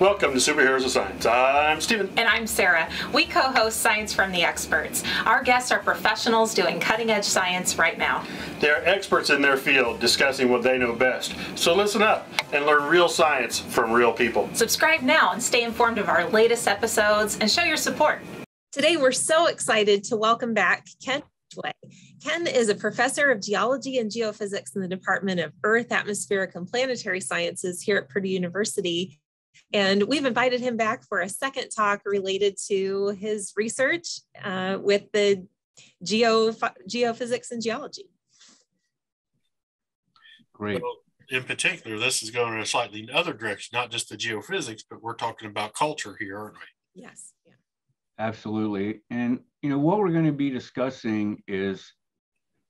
Welcome to Superheroes of Science. I'm Stephen. And I'm Sarah. We co-host Science from the Experts. Our guests are professionals doing cutting-edge science right now. They're experts in their field discussing what they know best. So listen up and learn real science from real people. Subscribe now and stay informed of our latest episodes and show your support. Today we're so excited to welcome back Ken Ridgway. Ken is a professor of geology and geophysics in the Department of Earth, Atmospheric, and Planetary Sciences here at Purdue University. And we've invited him back for a second talk related to his research with the geophysics and geology. Great. Well, in particular, this is going in a slightly other direction, not just the geophysics, but we're talking about culture here, aren't we? Yes. Yeah. Absolutely. And, you know, what we're going to be discussing is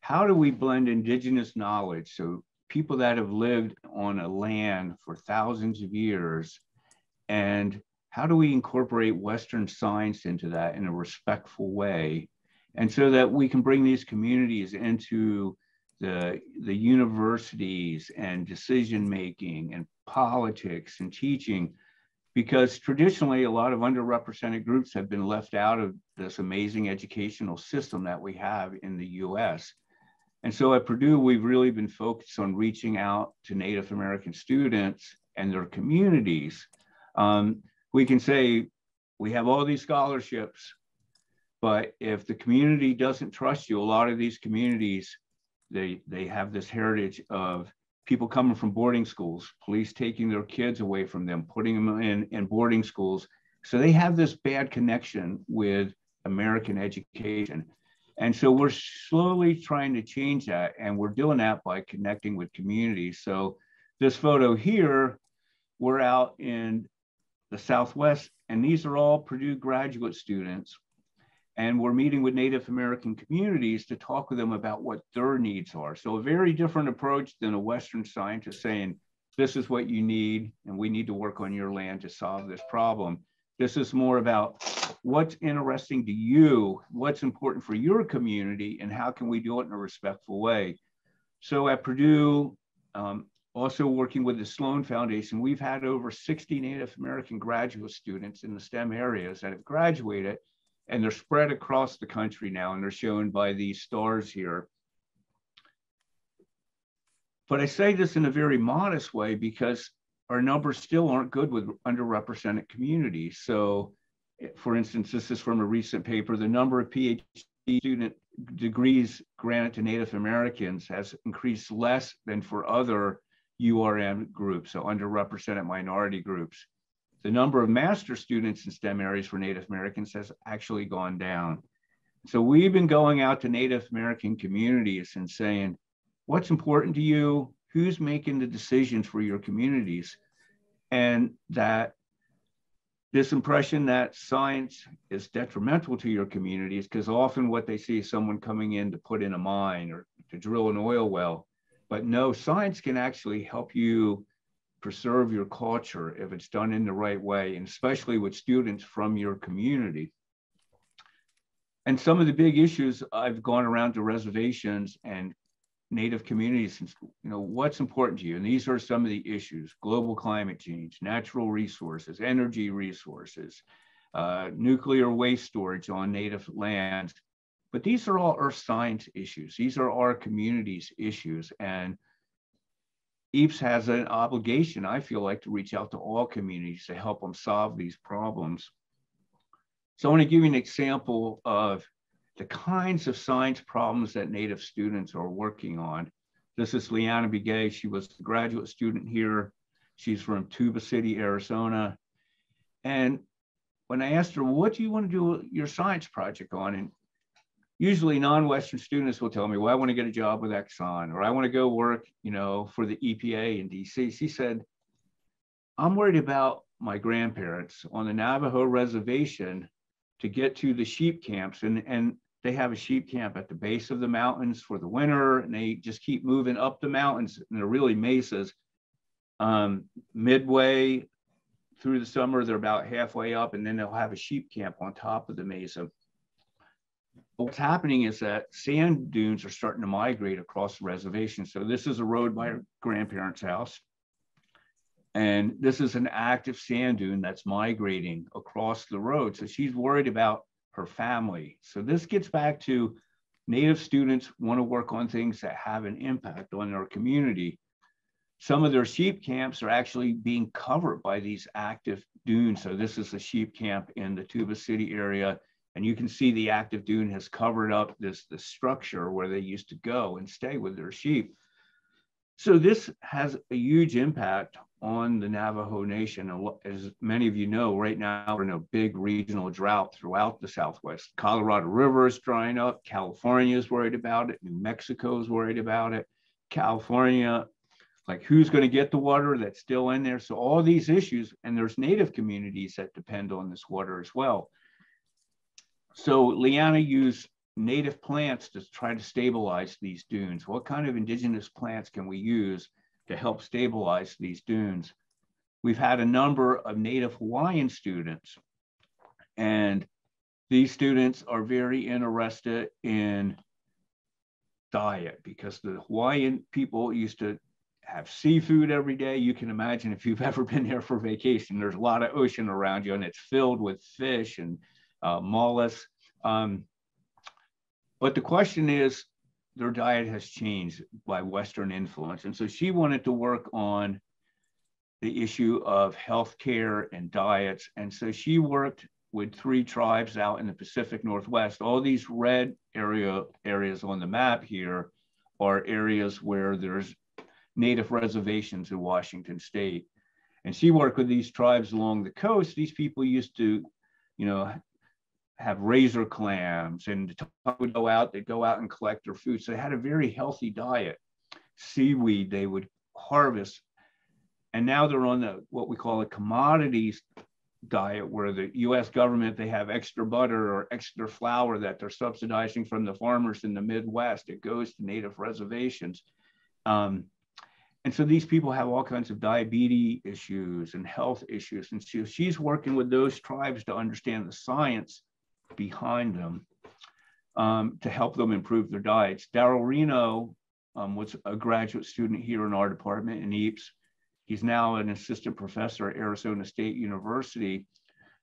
how do we blend indigenous knowledge, so people that have lived on a land for thousands of years, and how do we incorporate Western science into that in a respectful way, and so that we can bring these communities into the universities and decision making and politics and teaching, because traditionally a lot of underrepresented groups have been left out of this amazing educational system that we have in the US. And so at Purdue, we've really been focused on reaching out to Native American students and their communities. We can say, we have all these scholarships, but if the community doesn't trust you, a lot of these communities, they have this heritage of people coming from boarding schools, police taking their kids away from them, putting them in boarding schools. So they have this bad connection with American education. And so we're slowly trying to change that, and we're doing that by connecting with communities. So this photo here, we're out in the Southwest, and these are all Purdue graduate students. And we're meeting with Native American communities to talk with them about what their needs are. So a very different approach than a Western scientist saying, this is what you need, and we need to work on your land to solve this problem. This is more about what's interesting to you, what's important for your community, and how can we do it in a respectful way. So at Purdue, also working with the Sloan Foundation, we've had over 60 Native American graduate students in the STEM areas that have graduated, and they're spread across the country now, and they're shown by these stars here. But I say this in a very modest way because our numbers still aren't good with underrepresented communities. So for instance, this is from a recent paper, the number of PhD student degrees granted to Native Americans has increased less than for other URM groups, so underrepresented minority groups. The number of master's students in STEM areas for Native Americans has actually gone down. So we've been going out to Native American communities and saying, what's important to you? Who's making the decisions for your communities? And that this impression that science is detrimental to your communities, because often what they see is someone coming in to put in a mine or to drill an oil well. But no, science can actually help you preserve your culture if it's done in the right way, and especially with students from your community. And some of the big issues, I've gone around to reservations and Native communities, and, you know, what's important to you? And these are some of the issues: global climate change, natural resources, energy resources, nuclear waste storage on Native lands. But these are all earth science issues. These are our communities' issues. And EAPS has an obligation, I feel like, to reach out to all communities to help them solve these problems. So I want to give you an example of the kinds of science problems that Native students are working on. This is Leanna Begay. She was a graduate student here. She's from Tuba City, Arizona. And when I asked her, what do you want to do your science project on? And usually non-Western students will tell me, well, I want to get a job with Exxon, or I want to go work, you know, for the EPA in DC. She said, I'm worried about my grandparents on the Navajo reservation to get to the sheep camps. And they have a sheep camp at the base of the mountains for the winter, and they just keep moving up the mountains, and they're really mesas. Midway through the summer, they're about halfway up, and then they'll have a sheep camp on top of the mesa. But what's happening is that sand dunes are starting to migrate across the reservation. So this is a road by our grandparents' house. And this is an active sand dune that's migrating across the road. So she's worried about her family. So this gets back to Native students want to work on things that have an impact on their community. Some of their sheep camps are actually being covered by these active dunes. So this is a sheep camp in the Tuba City area. And you can see the active dune has covered up this structure where they used to go and stay with their sheep. So this has a huge impact on the Navajo Nation. As many of you know, right now we're in a big regional drought throughout the Southwest. Colorado River is drying up. California is worried about it. New Mexico is worried about it. California, like who's going to get the water that's still in there? So all these issues, and there's native communities that depend on this water as well. So Leanna used native plants to try to stabilize these dunes. What kind of indigenous plants can we use to help stabilize these dunes? We've had a number of Native Hawaiian students, and these students are very interested in diet because the Hawaiian people used to have seafood every day. You can imagine if you've ever been there for vacation, there's a lot of ocean around you and it's filled with fish and mollusks. But the question is, their diet has changed by Western influence. And so she wanted to work on the issue of healthcare and diets. And so she worked with 3 tribes out in the Pacific Northwest. All these red areas on the map here are areas where there's native reservations in Washington state. And she worked with these tribes along the coast. These people used to, you know, have razor clams, and would go out, they'd go out and collect their food. So they had a very healthy diet. Seaweed they would harvest. And now they're on the what we call a commodities diet, where the US government, they have extra butter or extra flour that they're subsidizing from the farmers in the Midwest. It goes to native reservations. And so these people have all kinds of diabetes issues and health issues. And so she's working with those tribes to understand the science behind them to help them improve their diets. Darrell Reno was a graduate student here in our department in Eaps. He's now an assistant professor at Arizona State University,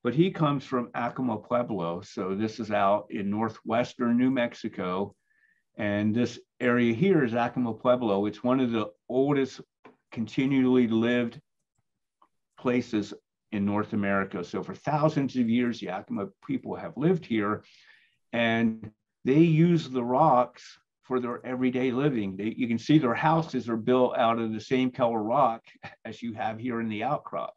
but he comes from Acoma Pueblo. So this is out in northwestern New Mexico. And this area here is Acoma Pueblo. It's one of the oldest continually lived places in North America. So for thousands of years, the Yakima people have lived here, and they use the rocks for their everyday living. You can see their houses are built out of the same color rock as you have here in the outcrop.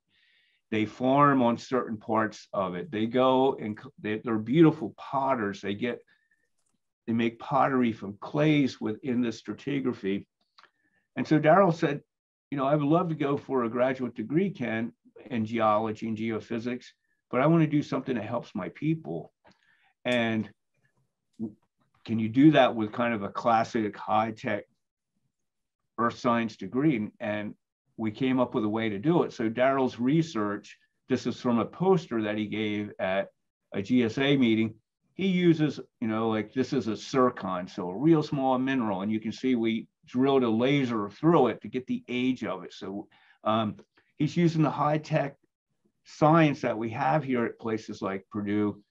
They farm on certain parts of it. They go and they're beautiful potters. They make pottery from clays within the stratigraphy. And so Darrell said, you know, I would love to go for a graduate degree, Ken, in geology and geophysics, but I want to do something that helps my people. And can you do that with kind of a classic high-tech earth science degree? And we came up with a way to do it. So Darrell's research, this is from a poster that he gave at a GSA meeting. He uses, you know, like this is a zircon, so a real small mineral. And you can see we drilled a laser through it to get the age of it. So he's using the high-tech science that we have here at places like Purdue.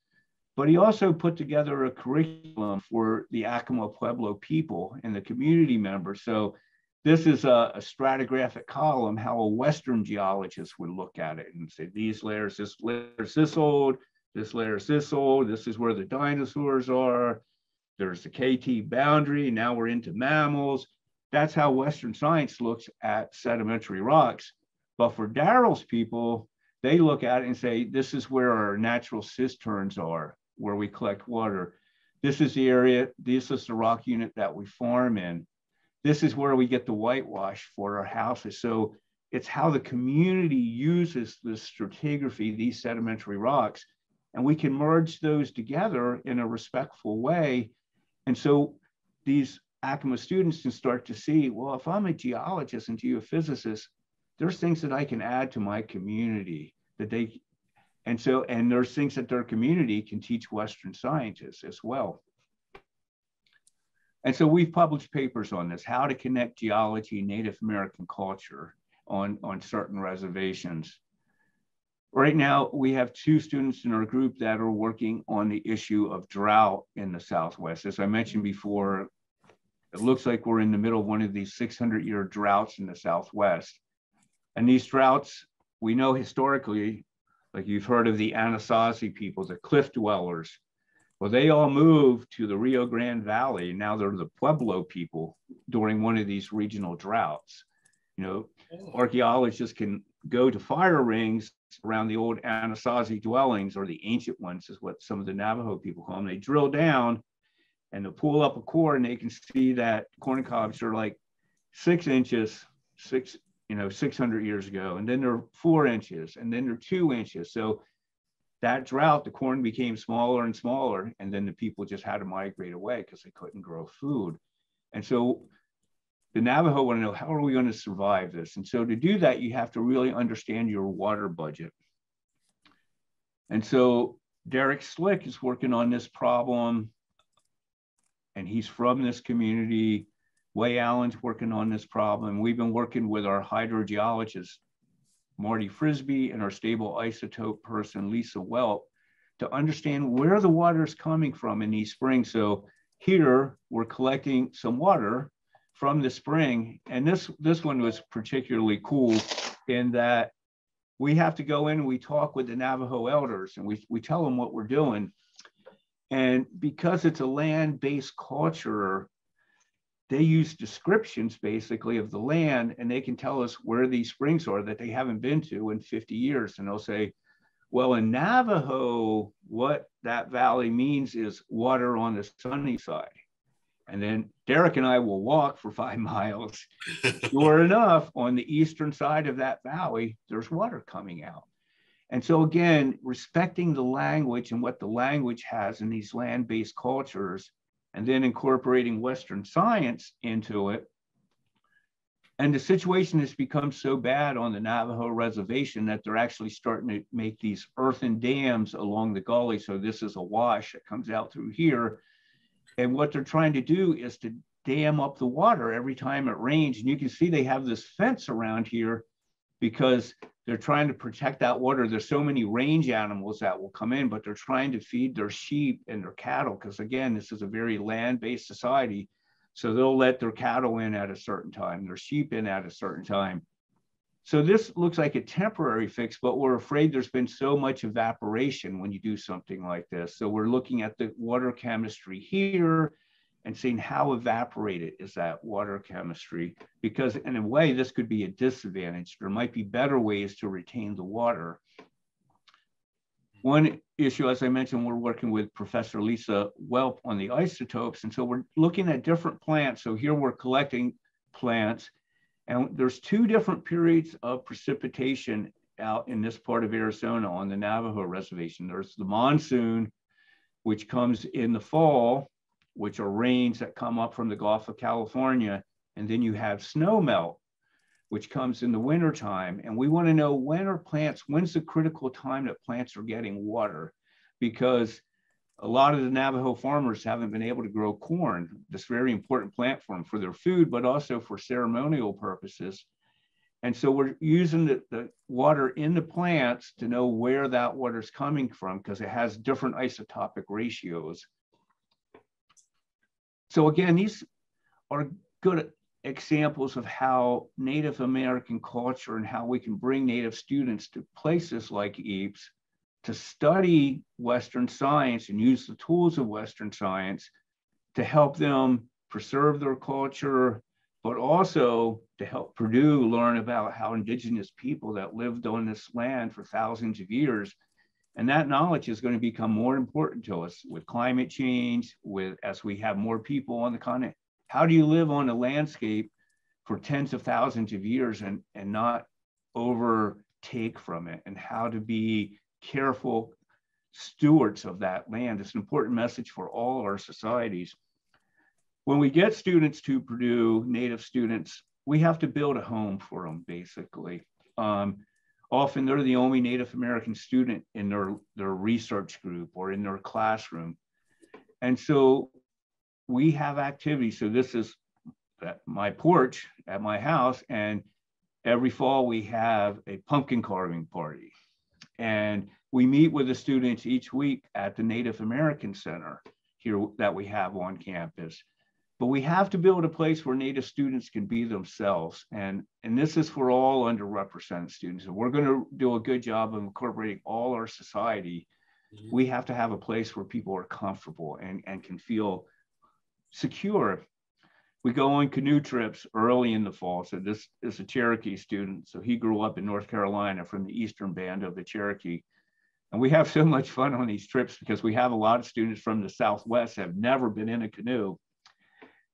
But he also put together a curriculum for the Acoma Pueblo people and the community members. So this is a stratigraphic column, how a Western geologist would look at it and say, these layers, this layer's this old, this layer's this old, this is where the dinosaurs are, there's the KT boundary, now we're into mammals. That's how Western science looks at sedimentary rocks. But for Darrell's people, they look at it and say, this is where our natural cisterns are, where we collect water. This is the area, this is the rock unit that we farm in. This is where we get the whitewash for our houses. So it's how the community uses this stratigraphy, these sedimentary rocks, and we can merge those together in a respectful way. And so these Acoma students can start to see, well, if I'm a geologist and geophysicist, there's things that I can add to my community that they, and there's things that their community can teach Western scientists as well. And so we've published papers on this, how to connect geology and Native American culture. on certain reservations. Right now, we have two students in our group that are working on the issue of drought in the Southwest. As I mentioned before, it looks like we're in the middle of one of these 600-year droughts in the Southwest. And these droughts, we know historically, like you've heard of the Anasazi people, the cliff dwellers. Well, they all moved to the Rio Grande Valley. Now they're the Pueblo people during one of these regional droughts. You know, archaeologists can go to fire rings around the old Anasazi dwellings, or the ancient ones is what some of the Navajo people call them. They drill down and they'll pull up a core and they can see that corn cobs are like 6 inches, 600 years ago, and then they're 4 inches, and then they're 2 inches. So that drought, the corn became smaller and smaller, and then the people just had to migrate away because they couldn't grow food. And so the Navajo want to know, how are we going to survive this? And so to do that, you have to really understand your water budget. And so Derek Slick is working on this problem, and he's from this community. Way Allen's working on this problem. We've been working with our hydrogeologist, Marty Frisbee, and our stable isotope person, Lisa Welp, to understand where the water is coming from in these springs. So here we're collecting some water from the spring. And this one was particularly cool in that we have to go in and we talk with the Navajo elders and we tell them what we're doing. And because it's a land-based culture, they use descriptions basically of the land, and they can tell us where these springs are that they haven't been to in 50 years. And they'll say, well, in Navajo, what that valley means is water on the sunny side. And then Derek and I will walk for 5 miles. Sure enough, on the eastern side of that valley, there's water coming out. And so again, respecting the language and what the language has in these land-based cultures, and then incorporating Western science into it. And the situation has become so bad on the Navajo reservation that they're actually starting to make these earthen dams along the gully. So this is a wash that comes out through here. And what they're trying to do is to dam up the water every time it rains. And you can see they have this fence around here because they're trying to protect that water. There's so many range animals that will come in, but they're trying to feed their sheep and their cattle, because again, this is a very land-based society. So they'll let their cattle in at a certain time, their sheep in at a certain time. So this looks like a temporary fix, but we're afraid there's been so much evaporation when you do something like this. So we're looking at the water chemistry here and seeing how evaporated is that water chemistry, because in a way, this could be a disadvantage. There might be better ways to retain the water. One issue, as I mentioned, we're working with Professor Lisa Welp on the isotopes. And so we're looking at different plants. So here we're collecting plants, and there's two different periods of precipitation out in this part of Arizona on the Navajo reservation. There's the monsoon, which comes in the fall, which are rains that come up from the Gulf of California. And then you have snowmelt, which comes in the wintertime. And we want to know, when's the critical time that plants are getting water? Because a lot of the Navajo farmers haven't been able to grow corn, this very important plant for them, for their food, but also for ceremonial purposes. And so we're using the water in the plants to know where that water is coming from, because it has different isotopic ratios. So again, these are good examples of how Native American culture and how we can bring Native students to places like Ypres to study Western science and use the tools of Western science to help them preserve their culture, but also to help Purdue learn about how indigenous people that lived on this land for thousands of years. And that knowledge is going to become more important to us with climate change, as we have more people on the continent. How do you live on a landscape for tens of thousands of years and not overtake from it, and how to be careful stewards of that land? It's an important message for all our societies. When we get students to Purdue, Native students, we have to build a home for them, basically. Often they're the only Native American student in their research group or in their classroom. And so we have activities. So this is at my porch at my house, and Every fall, we have a pumpkin carving party. And we meet with the students each week at the Native American Center here that we have on campus. But we have to build a place where Native students can be themselves. And this is for all underrepresented students. And we're going to do a good job of incorporating all our society. Mm-hmm. We have to have a place where people are comfortable and can feel secure. We go on canoe trips early in the fall. So this is a Cherokee student. So he grew up in North Carolina from the Eastern Band of the Cherokee. And we have so much fun on these trips because we have a lot of students from the Southwest have never been in a canoe.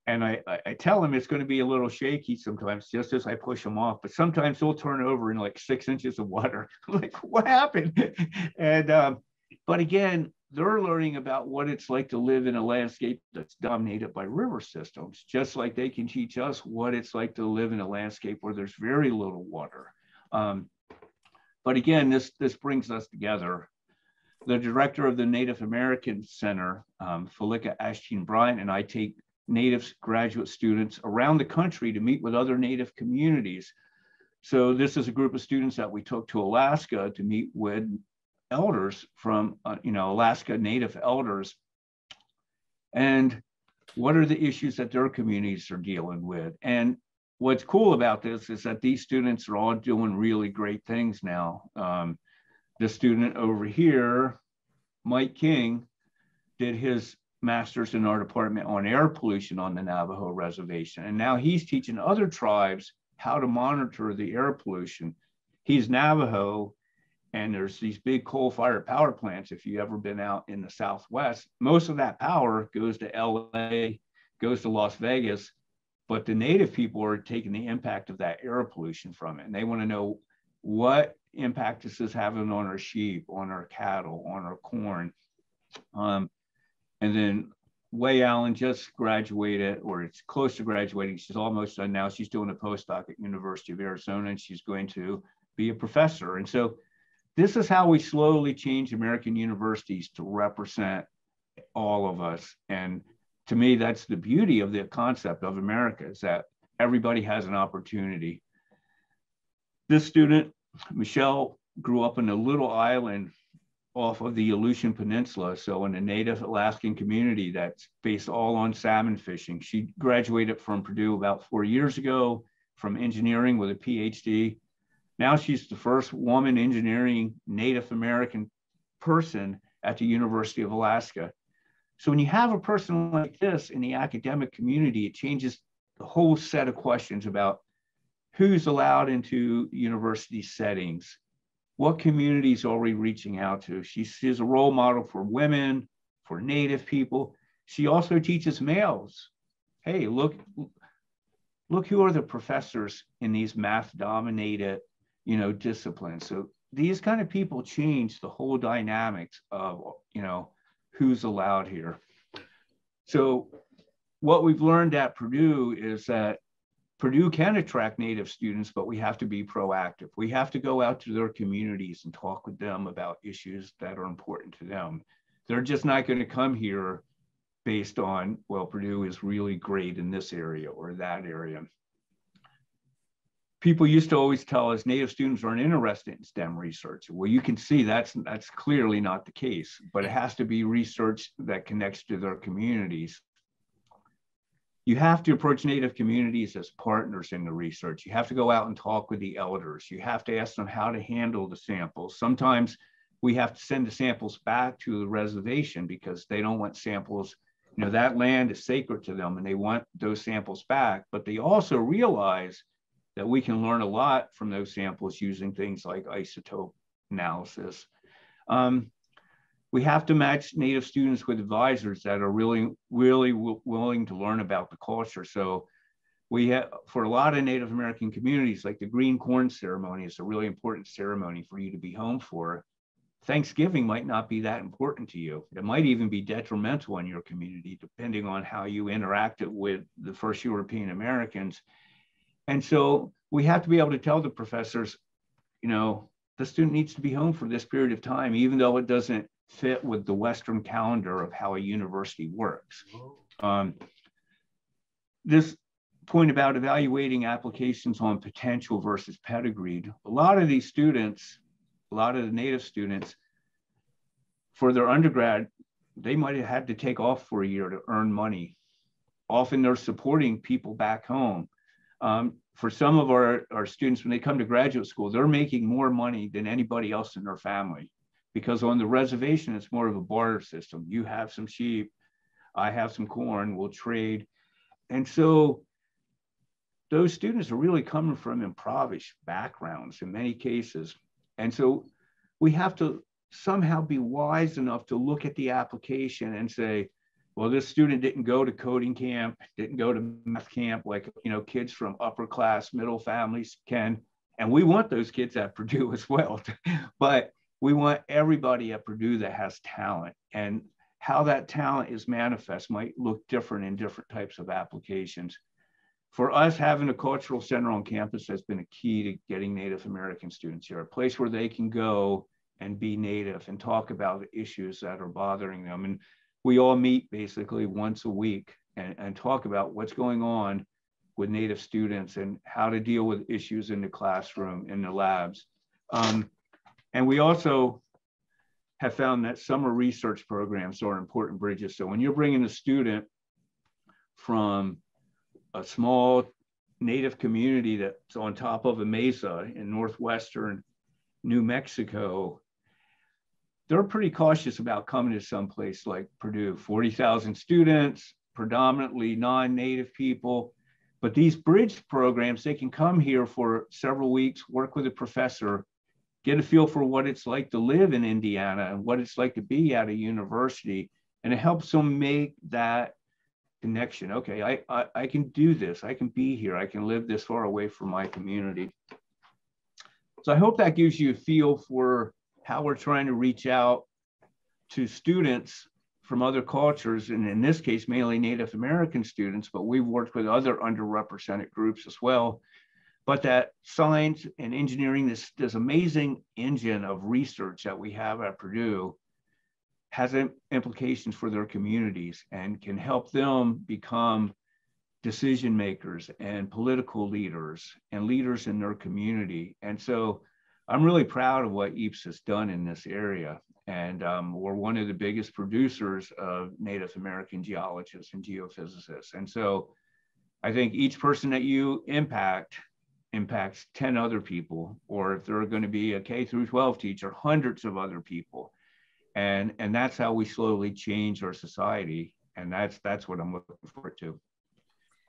And I tell them it's going to be a little shaky sometimes, just as I push them off. But sometimes they'll turn over in like 6 inches of water. I'm like, what happened? But again, they're learning about what it's like to live in a landscape that's dominated by river systems, just like they can teach us what it's like to live in a landscape where there's very little water. But again, this brings us together. The director of the Native American Center, Felica Ashton-Brian, and I take Native graduate students around the country to meet with other Native communities. So this is a group of students that we took to Alaska to meet with elders from, Alaska Native elders. And what are the issues that their communities are dealing with? And what's cool about this is that these students are all doing really great things now. The student over here, Mike King, did his master's in our department on air pollution on the Navajo reservation. And now he's teaching other tribes how to monitor the air pollution. He's Navajo, and there's these big coal-fired power plants. If you've ever been out in the Southwest, most of that power goes to LA, goes to Las Vegas, but the Native people are taking the impact of that air pollution from it. And they want to know what impact this is having on our sheep, on our cattle, on our corn. And then Way Allen just graduated, or it's close to graduating. She's almost done now. She's doing a postdoc at University of Arizona, and she's going to be a professor. And so this is how we slowly change American universities to represent all of us. And to me, that's the beauty of the concept of America, is that everybody has an opportunity. This student, Michelle, grew up in a little island off of the Aleutian Peninsula, so in a Native Alaskan community that's based all on salmon fishing. She graduated from Purdue about 4 years ago from engineering with a PhD. Now she's the first woman engineering Native American person at the University of Alaska. So when you have a person like this in the academic community, it changes the whole set of questions about who's allowed into university settings. What communities are we reaching out to? She's a role model for women, for Native people. She also teaches males. Hey, look who are the professors in these math-dominated, disciplines. So these kind of people change the whole dynamics of, who's allowed here. So what we've learned at Purdue is that Purdue can attract Native students, but we have to be proactive. We have to go out to their communities and talk with them about issues that are important to them. They're just not going to come here based on, well, Purdue is really great in this area or that area. People used to always tell us Native students aren't interested in STEM research. Well, you can see that's clearly not the case, but it has to be research that connects to their communities. You have to approach Native communities as partners in the research. You have to go out and talk with the elders. You have to ask them how to handle the samples. Sometimes we have to send the samples back to the reservation because they don't want samples. That land is sacred to them and they want those samples back, but they also realize that we can learn a lot from those samples using things like isotope analysis. We have to match Native students with advisors that are really willing to learn about the culture. So we have, for a lot of Native American communities, like the green corn ceremony is a really important ceremony for you to be home for. Thanksgiving might not be that important to you. It might even be detrimental in your community, depending on how you interacted with the first European Americans. And so we have to be able to tell the professors, the student needs to be home for this period of time, even though it doesn't fit with the Western calendar of how a university works. This point about evaluating applications on potential versus pedigreed, a lot of these students, a lot of the native students, for their undergrad, they might have had to take off for a year to earn money. Often they're supporting people back home. For some of our students, when they come to graduate school, they're making more money than anybody else in their family, because on the reservation, it's more of a barter system. You have some sheep, I have some corn, we'll trade. And so those students are really coming from impoverished backgrounds in many cases. And so we have to somehow be wise enough to look at the application and say, well, this student didn't go to coding camp, didn't go to math camp, like, you know, kids from upper class, middle families can, and we want those kids at Purdue as well, but we want everybody at Purdue that has talent, and how that talent is manifest might look different in different types of applications. For us, having a cultural center on campus has been a key to getting Native American students here, a place where they can go and be Native and talk about the issues that are bothering them. And we all meet basically once a week and talk about what's going on with Native students and how to deal with issues in the classroom, in the labs. And we also have found that summer research programs are important bridges. So when you're bringing a student from a small Native community that's on top of a mesa in northwestern New Mexico, they're pretty cautious about coming to some place like Purdue, 40,000 students, predominantly non-Native people. But these bridge programs, they can come here for several weeks, work with a professor, get a feel for what it's like to live in Indiana and what it's like to be at a university. And it helps them make that connection. Okay, I can do this. I can be here. I can live this far away from my community. So I hope that gives you a feel for how we're trying to reach out to students from other cultures, and in this case, mainly Native American students, but we've worked with other underrepresented groups as well. But that science and engineering, this amazing engine of research that we have at Purdue, has implications for their communities and can help them become decision makers and political leaders and leaders in their community. And so I'm really proud of what EAPS has done in this area. And we're one of the biggest producers of Native American geologists and geophysicists. And so I think each person that you impact impacts 10 other people, or if they're going to be a K through 12 teacher, hundreds of other people. And that's how we slowly change our society. And that's what I'm looking forward to.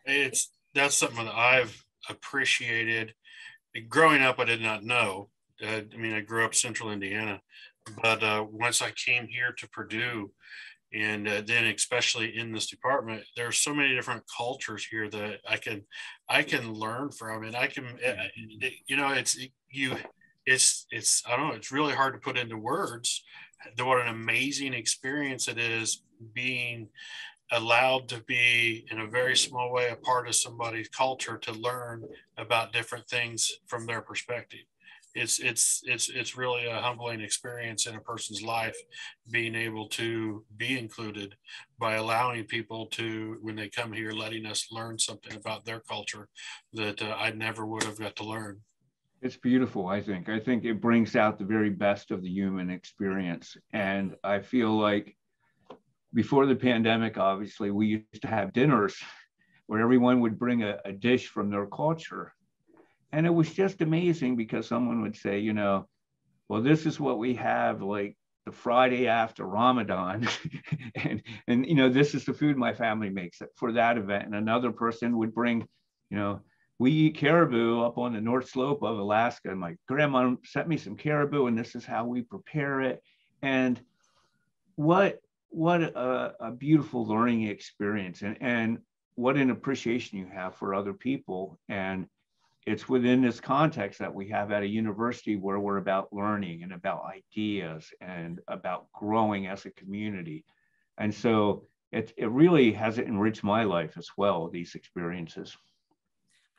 That's something that I've appreciated. Growing up, I did not know. I mean, I grew up central Indiana, but once I came here to Purdue, and then especially in this department, there are so many different cultures here that I can learn from, and I can, you know, I don't know, it's really hard to put into words what an amazing experience it is being allowed to be, in a very small way, a part of somebody's culture, to learn about different things from their perspective. It's really a humbling experience in a person's life, being able to be included by allowing people to, when they come here, letting us learn something about their culture that I never would have got to learn. It's beautiful, I think. I think it brings out the very best of the human experience. And I feel like before the pandemic, obviously, we used to have dinners where everyone would bring a dish from their culture. And it was just amazing, because someone would say, you know, well, this is what we have like the Friday after Ramadan. and you know, this is the food my family makes for that event. And another person would bring, you know, we eat caribou up on the north slope of Alaska. And my grandma sent me some caribou, and this is how we prepare it. And what a beautiful learning experience, and what an appreciation you have for other people. And it's within this context that we have at a university where we're about learning and about ideas and about growing as a community. And so it really has enriched my life as well, these experiences.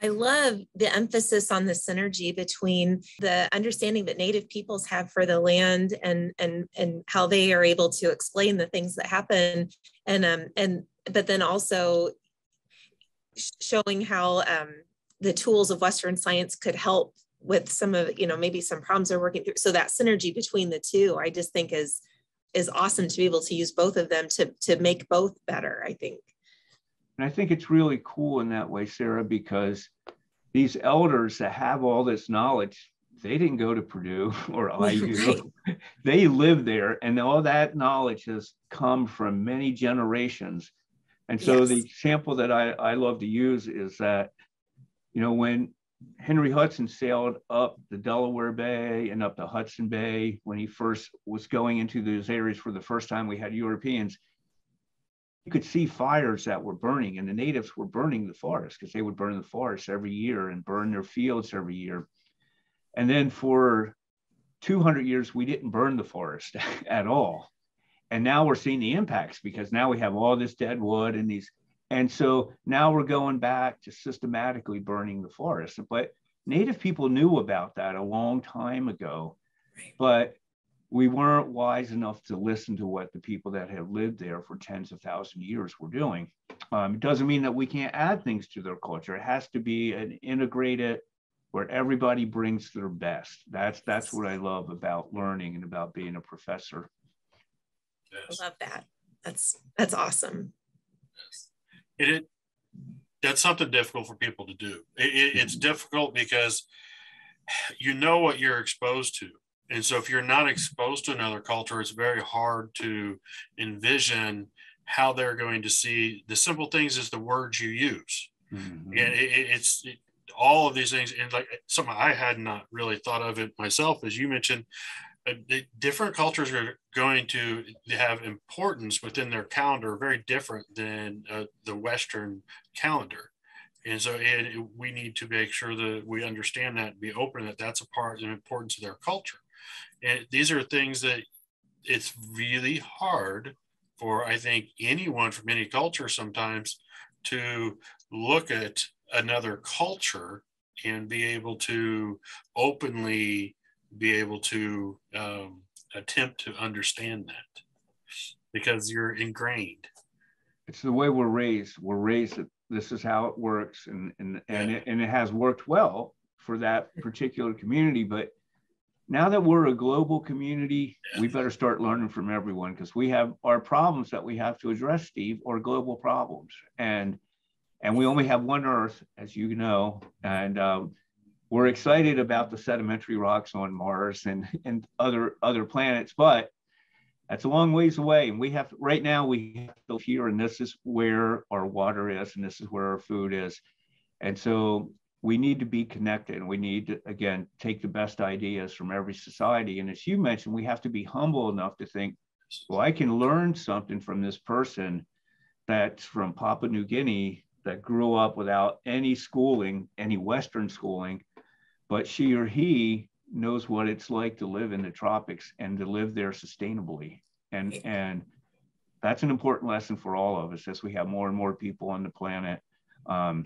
I love the emphasis on the synergy between the understanding that Native peoples have for the land and how they are able to explain the things that happen, but then also showing how the tools of Western science could help with some of, you know, maybe some problems they're working through. So that synergy between the two, I just think is awesome to be able to use both of them to make both better, I think. And I think it's really cool in that way, Sarah, because these elders that have all this knowledge, they didn't go to Purdue or IU. Right. They live there, and all that knowledge has come from many generations. And so yes. The example that I love to use is that, you know, when Henry Hudson sailed up the Delaware Bay and up the Hudson Bay, when he first was going into those areas for the first time, we had Europeans, you could see fires that were burning, and the natives were burning the forest because they would burn the forest every year and burn their fields every year. And then for 200 years, we didn't burn the forest at all. And now we're seeing the impacts because now we have all this dead wood and these. And so now we're going back to systematically burning the forest. But Native people knew about that a long time ago, but we weren't wise enough to listen to what the people that have lived there for tens of thousands of years were doing. It doesn't mean that we can't add things to their culture. It has to be an integrated where everybody brings their best. That's what I love about learning and about being a professor. Yes. I love that. That's awesome. Yes. That's something difficult for people to do. It's difficult because you know what you're exposed to. And so if you're not exposed to another culture, it's very hard to envision how they're going to see the simple things is the words you use. Mm-hmm. And it's all of these things. And like something I had not really thought of it myself, as you mentioned, different cultures are going to have importance within their calendar very different than the Western calendar. And so we need to make sure that we understand that and be open that that's a part and importance of their culture. And these are things that it's really hard for, I think, anyone from any culture sometimes to look at another culture and be able to openly be able to attempt to understand that because you're ingrained. It's the way we're raised. We're raised that this is how it works, and it has worked well for that particular community. But now that we're a global community, we better start learning from everyone because we have our problems that we have to address, Steve, are global problems, and we only have one Earth, as you know, and we're excited about the sedimentary rocks on Mars and other planets, but that's a long ways away. And we have to, right now we have to live here, and this is where our water is, and this is where our food is. And so we need to be connected, and we need to, again, take the best ideas from every society. And as you mentioned, we have to be humble enough to think, well, I can learn something from this person that's from Papua New Guinea that grew up without any schooling, any Western schooling, but she or he knows what it's like to live in the tropics and to live there sustainably. And that's an important lesson for all of us as we have more and more people on the planet. And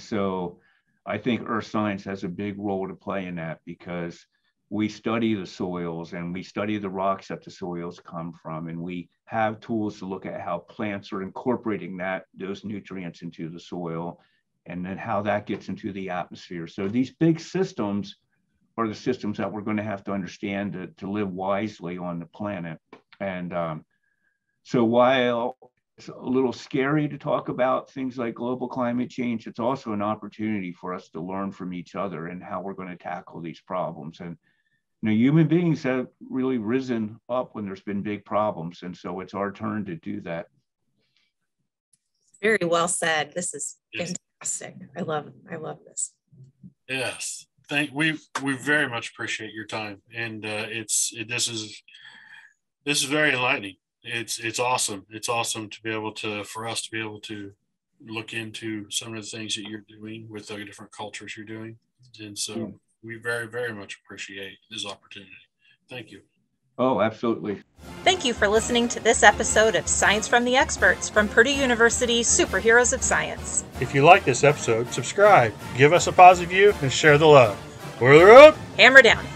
so I think earth science has a big role to play in that because we study the soils and we study the rocks that the soils come from. And we have tools to look at how plants are incorporating those nutrients into the soil, and then how that gets into the atmosphere. So these big systems are the systems that we're going to have to understand to live wisely on the planet. And so while it's a little scary to talk about things like global climate change, it's also an opportunity for us to learn from each other and how we're going to tackle these problems. And you know, human beings have really risen up when there's been big problems. And so it's our turn to do that. Very well said. This is fantastic. I love this. Yes, we very much appreciate your time, and this is very enlightening. It's awesome to be able to look into some of the things that you're doing with the different cultures you're doing, and so we very, very much appreciate this opportunity. Thank you. Oh, absolutely. Thank you for listening to this episode of Science from the Experts from Purdue University Superheroes of Science. If you like this episode, subscribe, give us a positive view, and share the love. Boiler up, hammer down.